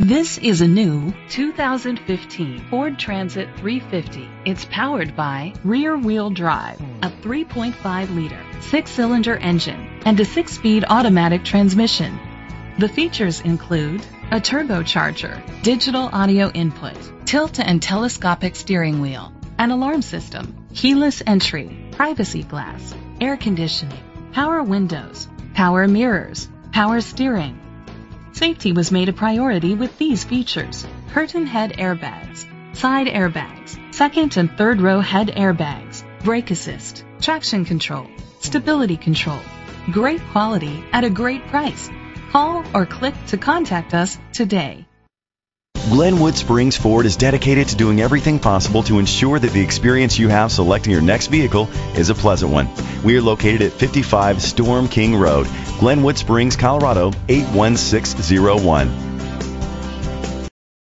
This is a new 2015 Ford Transit 350. It's powered by rear-wheel drive, a 3.5-liter, six-cylinder engine, and a six-speed automatic transmission. The features include a turbocharger, digital audio input, tilt and telescopic steering wheel, an alarm system, keyless entry, privacy glass, air conditioning, power windows, power mirrors, power steering. Safety was made a priority with these features: curtain head airbags, side airbags, second and third row head airbags, brake assist, traction control, stability control. Great quality at a great price. Call or click to contact us today. Glenwood Springs Ford is dedicated to doing everything possible to ensure that the experience you have selecting your next vehicle is a pleasant one. We are located at 55 Storm King Road, Glenwood Springs, Colorado 81601.